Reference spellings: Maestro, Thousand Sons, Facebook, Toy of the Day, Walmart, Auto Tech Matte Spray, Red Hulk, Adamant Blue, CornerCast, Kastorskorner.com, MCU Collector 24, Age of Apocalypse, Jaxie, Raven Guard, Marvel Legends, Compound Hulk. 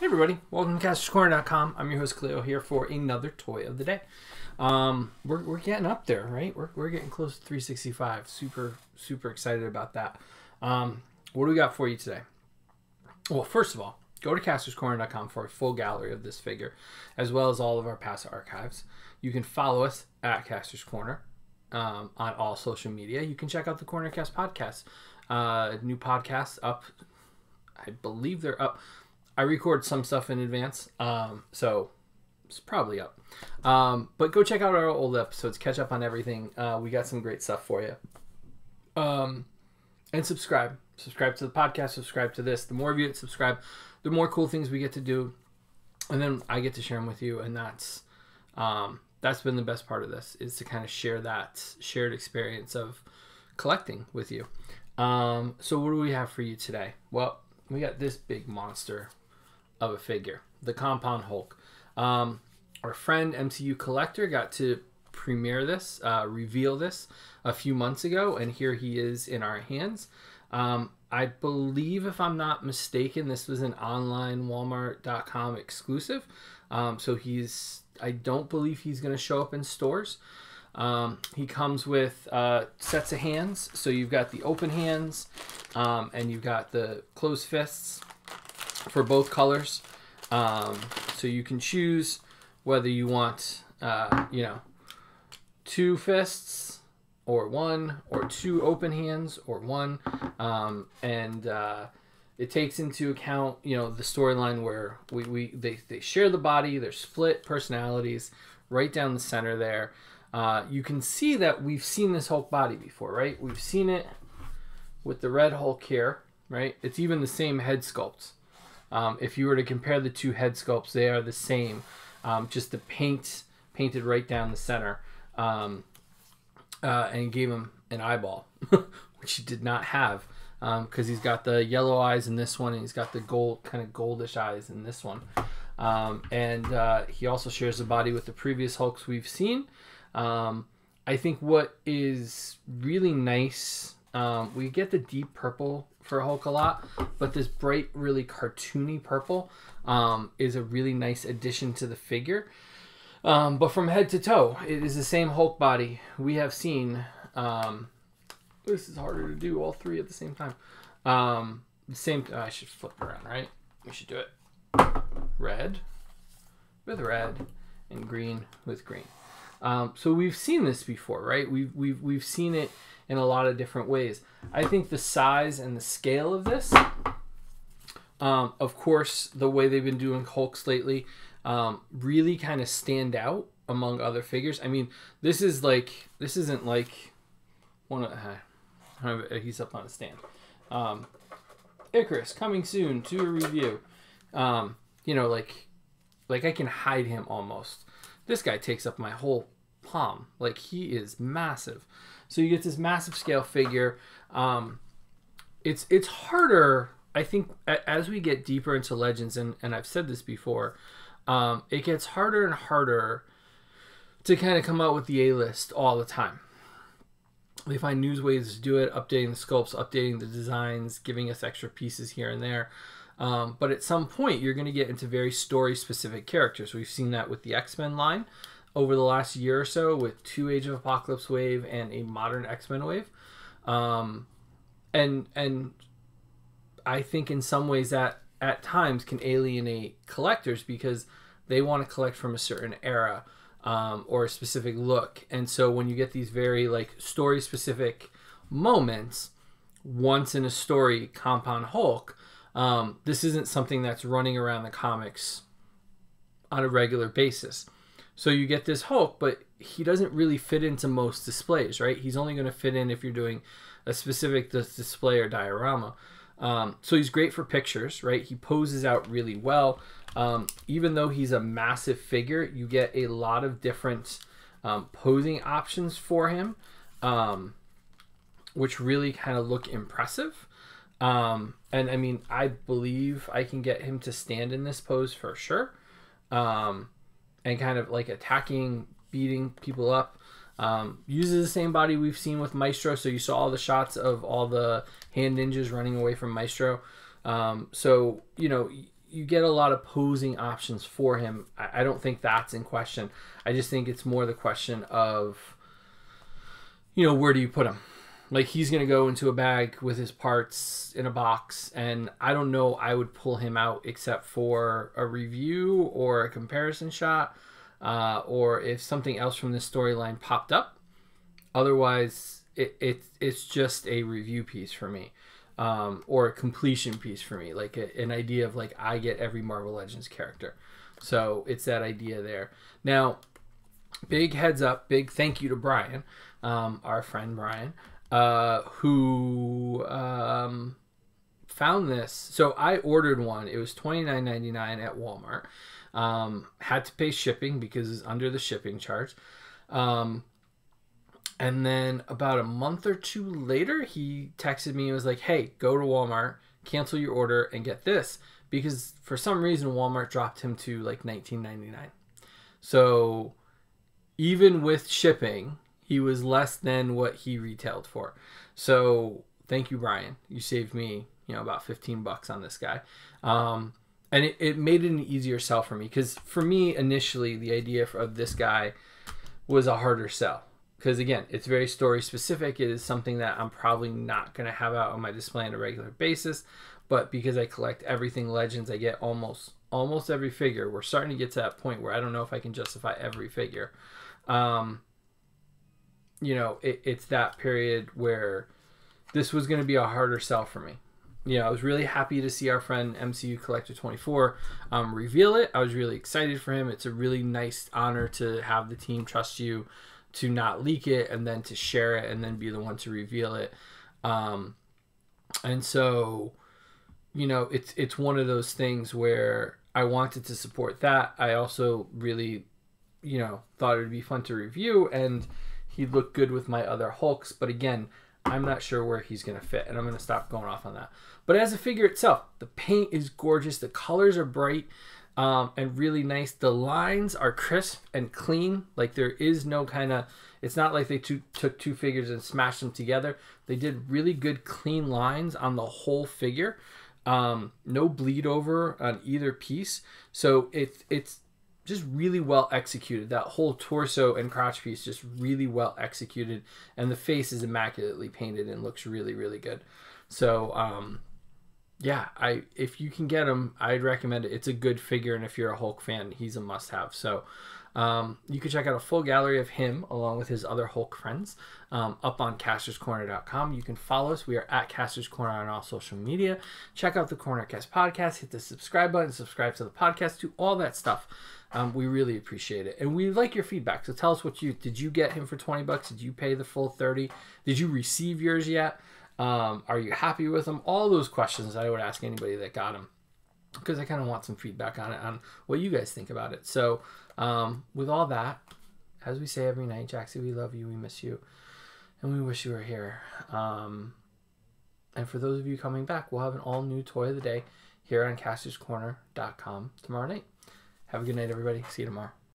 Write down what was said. Hey everybody, welcome to Kastorskorner.com. I'm your host Cleo, here for another toy of the day. We're getting up there, right? We're getting close to 365. Super excited about that. What do we got for you today? Well, first of all, go to Kastorskorner.com for a full gallery of this figure, as well as all of our past archives. You can follow us at Kastorskorner on all social media. You can check out the CornerCast podcast. New podcasts up. I believe they're up. I record some stuff in advance, so it's probably up. But go check out our old episodes, catch up on everything. We got some great stuff for you. And subscribe. Subscribe to the podcast, subscribe to this. The more of you that subscribe, the more cool things we get to do. And then I get to share them with you, and that's been the best part of this, is to kind of share that shared experience of collecting with you. So what do we have for you today? Well, we got this big monster of a figure, the Compound Hulk. Our friend MCU Collector got to premiere this, reveal this a few months ago, and here he is in our hands. I believe, if I'm not mistaken, this was an online Walmart.com exclusive. So I don't believe he's going to show up in stores. He comes with sets of hands, so you've got the open hands and you've got the closed fists for both colors. So you can choose whether you want, you know, two fists or one, or two open hands or one. It takes into account, you know, the storyline where they share the body, they're split personalities right down the center there. You can see that we've seen this Hulk body before, right? We've seen it with the Red Hulk here, right? It's even the same head sculpt. If you were to compare the two head sculpts, they are the same. Just the paint painted right down the center, and gave him an eyeball, which he did not have, because he's got the yellow eyes in this one, and he's got the gold, kind of goldish eyes in this one. He also shares the body with the previous Hulks we've seen. I think what is really nice, we get the deep purple for Hulk a lot, but this bright, really cartoony purple is a really nice addition to the figure. But from head to toe, it is the same Hulk body we have seen. This is harder to do all three at the same time. I should flip around, right? We should do it. Red with red and green with green. So we've seen this before, right? We've seen it in a lot of different ways. I think the size and the scale of this, of course, the way they've been doing Hulks lately, really kind of stand out among other figures. I mean, this is like, this isn't like one of, he's up on a stand. Icarus coming soon to a review. You know, like I can hide him almost. This guy takes up my whole palm. Like, he is massive. So you get this massive scale figure. It's harder, I think, as we get deeper into Legends, and I've said this before, it gets harder and harder to kind of come out with the A-list all the time. They find new ways to do it, updating the sculpts, updating the designs, giving us extra pieces here and there. But at some point, you're going to get into very story-specific characters. We've seen that with the X-Men line over the last year or so, with two Age of Apocalypse wave and a modern X-Men wave. And I think in some ways that at times can alienate collectors, because they want to collect from a certain era or a specific look. And so when you get these very like story-specific moments, once in a story, Compound Hulk... this isn't something that's running around the comics on a regular basis. So you get this Hulk, but he doesn't really fit into most displays, right? He's only going to fit in if you're doing a specific display or diorama. So he's great for pictures, right? He poses out really well. Even though he's a massive figure, you get a lot of different posing options for him, which really kind of look impressive. And I mean, I believe I can get him to stand in this pose for sure. And kind of like attacking, beating people up, uses the same body we've seen with Maestro. So you saw all the shots of all the hand ninjas running away from Maestro. So, you know, you get a lot of posing options for him. I don't think that's in question. I just think it's more the question of, you know, where do you put him? Like, he's going to go into a bag with his parts in a box, and I don't know I would pull him out except for a review or a comparison shot, or if something else from this storyline popped up. Otherwise, it's just a review piece for me, or a completion piece for me, like an idea of, like, I get every Marvel Legends character. So it's that idea there. Now, big heads up, big thank you to Brian, our friend Brian, who found this. So I ordered one. It was $29.99 at Walmart. Had to pay shipping because it's under the shipping charge. And then about a month or two later, he texted me and was like, hey, go to Walmart, cancel your order, and get this. Because for some reason, Walmart dropped him to like $19.99. So even with shipping, he was less than what he retailed for. So thank you, Brian. You saved me, you know, about 15 bucks on this guy. And it made it an easier sell for me, because for me, initially, the idea of this guy was a harder sell. Because, again, it's very story specific. It is something that I'm probably not going to have out on my display on a regular basis. But because I collect everything Legends, I get almost every figure. We're starting to get to that point where I don't know if I can justify every figure. You know, it's that period where this was going to be a harder sell for me. You know, I was really happy to see our friend MCU Collector 24 reveal it. I was really excited for him. It's a really nice honor to have the team trust you to not leak it, and then to share it, and then be the one to reveal it. And so, you know, it's one of those things where I wanted to support that. I also really, you know, thought it would be fun to review, and he looked good with my other Hulks. But again, I'm not sure where he's going to fit, and I'm going to stop going off on that. But as a figure itself, the paint is gorgeous. The colors are bright. And really nice. The lines are crisp and clean. Like, there is no kind of, it's not like they took two figures and smashed them together. They did really good clean lines on the whole figure. No bleed over on either piece. So it's just really well executed. That whole torso and crotch piece, just really well executed. And the face is immaculately painted and looks really, really good. So, yeah, if you can get him, I'd recommend it. It's a good figure, and if you're a Hulk fan, he's a must-have. So you can check out a full gallery of him along with his other Hulk friends up on Kastorskorner.com. You can follow us. We are at Castors Corner on all social media. Check out the CornerCast podcast. Hit the subscribe button. Subscribe to the podcast. Do all that stuff. We really appreciate it, and we like your feedback. So tell us, what did you get him for 20 bucks? Did you pay the full 30? Did you receive yours yet? Are you happy with them? All those questions I would ask anybody that got them, because I kind of want some feedback on it, on what you guys think about it. So with all that, as we say every night, Jaxie, we love you, we miss you, and we wish you were here. And for those of you coming back, we'll have an all-new Toy of the Day here on CastorsCorner.com tomorrow night. Have a good night, everybody. See you tomorrow.